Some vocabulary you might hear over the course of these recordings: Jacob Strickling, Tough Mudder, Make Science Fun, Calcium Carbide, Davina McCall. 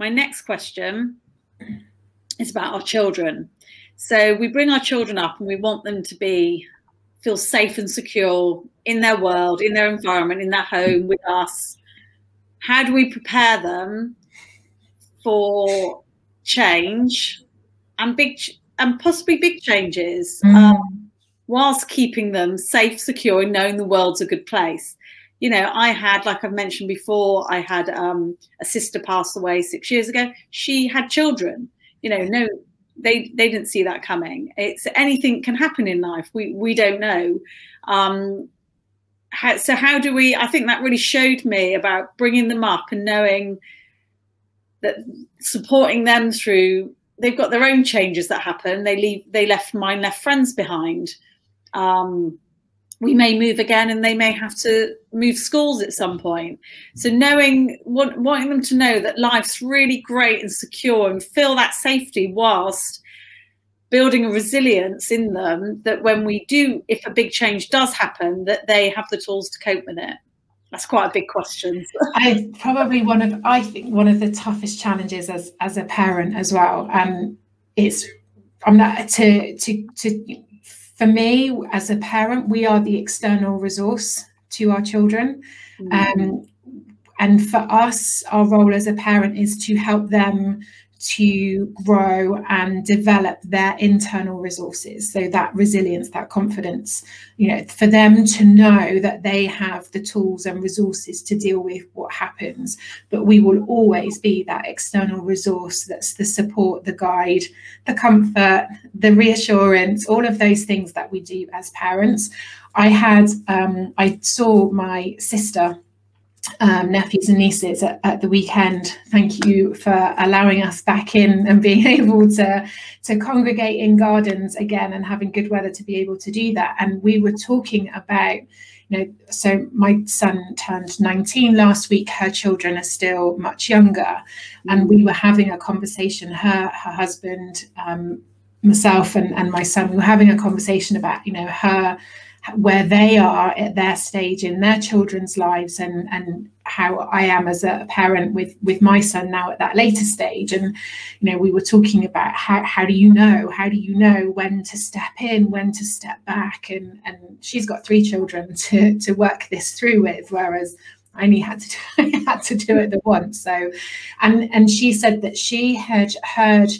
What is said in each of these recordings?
My next question is about our children. So we bring our children up and we want them to feel safe and secure in their world, in their environment, in their home with us. How do we prepare them for change and possibly big changes, whilst keeping them safe, secure, and knowing the world's a good place? You know, I had, like I've mentioned before, I had a sister pass away 6 years ago. She had children. You know, they didn't see that coming. It's anything can happen in life. We don't know. So how do we? I think that really showed me about bringing them up and knowing that, supporting them through. They've got their own changes that happen. They left friends behind. We may move again, and they may have to move schools at some point. So wanting them to know that life's really great and secure, and feel that safety whilst building a resilience in them that when we do, if a big change does happen, that they have the tools to cope with it. That's quite a big question. I think one of the toughest challenges as a parent as well. For me as a parent, we are the external resource to our children. And for us, our role as a parent is to help them to grow and develop their internal resources. So that resilience, that confidence, you know, for them to know that they have the tools and resources to deal with what happens. But we will always be that external resource. That's the support, the guide, the comfort, the reassurance, all of those things that we do as parents. I saw my sister, nephews and nieces at the weekend. Thank you for allowing us back in and being able to congregate in gardens again and having good weather to be able to do that. And we were talking about, you know, so my son turned 19 last week. Her children are still much younger, and we were having a conversation. Her husband, myself, and my son, we were having a conversation about, you know, where they are at their stage in their children's lives, and how I am as a parent with my son now at that later stage. And, you know, we were talking about how do you know when to step in, when to step back, and she's got 3 children to work this through with, whereas I only had to do it the once. So and she said that she had heard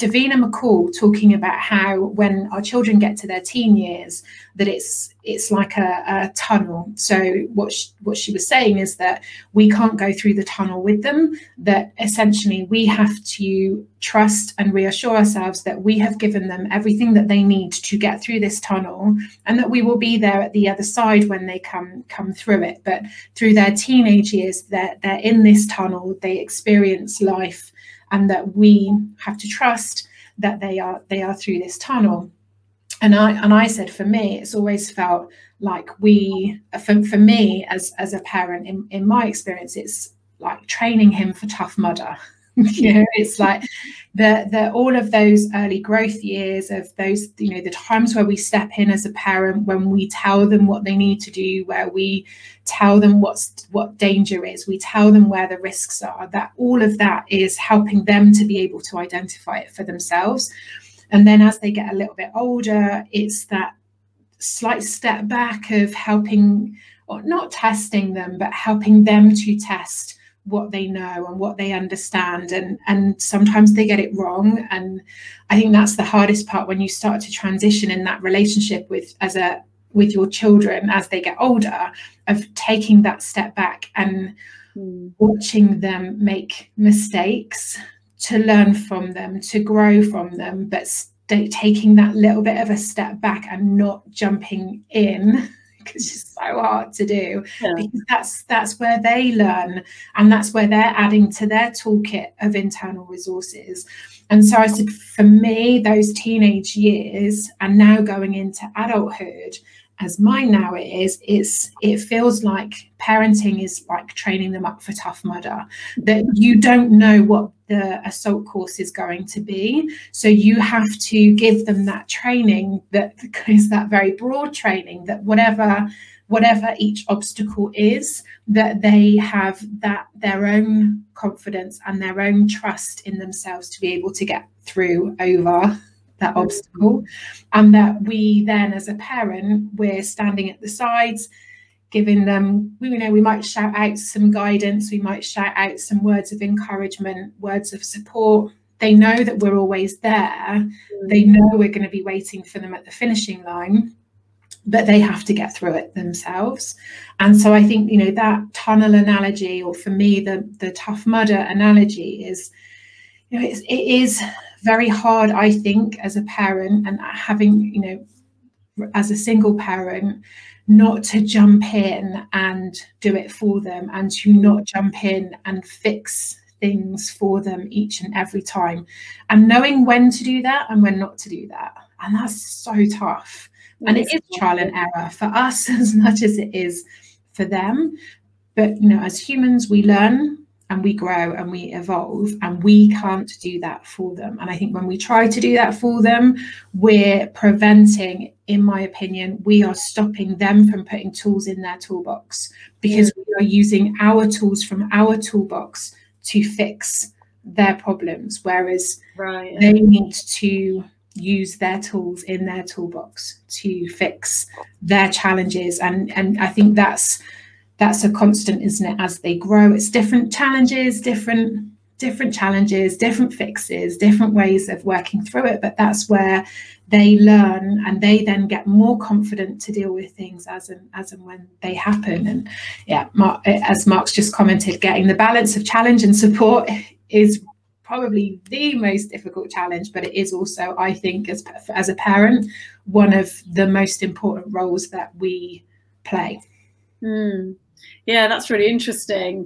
Davina McCall talking about how when our children get to their teen years, that it's like a tunnel. So what she was saying is that we can't go through the tunnel with them, that essentially we have to trust and reassure ourselves that we have given them everything that they need to get through this tunnel, and that we will be there at the other side when they come through it. But through their teenage years, they're in this tunnel, they experience life, and that we have to trust that they are through this tunnel. And I said, for me, it's always felt like for me as a parent, in my experience, it's like training him for Tough Mudder. You know, it's like the all of those early growth years, of those, you know, the times where we step in as a parent, when we tell them what they need to do, where we tell them what danger is, we tell them where the risks are, that all of that is helping them to be able to identify it for themselves. And then as they get a little bit older, it's that slight step back of helping, or not testing them, but helping them to test what they know and what they understand, and sometimes they get it wrong. And I think that's the hardest part, when you start to transition in that relationship with your children as they get older, of taking that step back and watching them make mistakes, to learn from them, to grow from them, but taking that little bit of a step back and not jumping in, because it's so hard to do. Yeah. Because that's where they learn, and that's where they're adding to their toolkit of internal resources. And so I said, for me, those teenage years and now going into adulthood, as mine now it feels like parenting is like training them up for Tough Mudder, that you don't know what the assault course is going to be, so you have to give them that training, that is that very broad training, that whatever whatever each obstacle is, that they have that their own confidence and their own trust in themselves to be able to get through over that obstacle. And that we then, as a parent, we're standing at the sides, giving them, you know, we might shout out some guidance, we might shout out some words of encouragement, words of support. They know that we're always there. They know we're going to be waiting for them at the finishing line, but they have to get through it themselves. And so I think, you know, that tunnel analogy, or for me, the Tough Mudder analogy is, you know, it is very hard, I think, as a parent, and having, you know, as a single parent, not to jump in and do it for them, and to not jump in and fix things for them each and every time, and knowing when to do that and when not to do that. And that's so tough. And it is trial and error for us as much as it is for them. But, you know, as humans, we learn and we grow and we evolve, and we can't do that for them. And I think when we try to do that for them, we're preventing, in my opinion, we are stopping them from putting tools in their toolbox, because we are using our tools from our toolbox to fix their problems, whereas they need to use their tools in their toolbox to fix their challenges. And I think that's a constant, isn't it? As they grow, it's different challenges, different challenges, different fixes, different ways of working through it. But that's where they learn, and they then get more confident to deal with things as and when they happen. And yeah, as Mark's just commented, getting the balance of challenge and support is probably the most difficult challenge, but it is also, I think, as a parent, one of the most important roles that we play. Yeah, that's really interesting.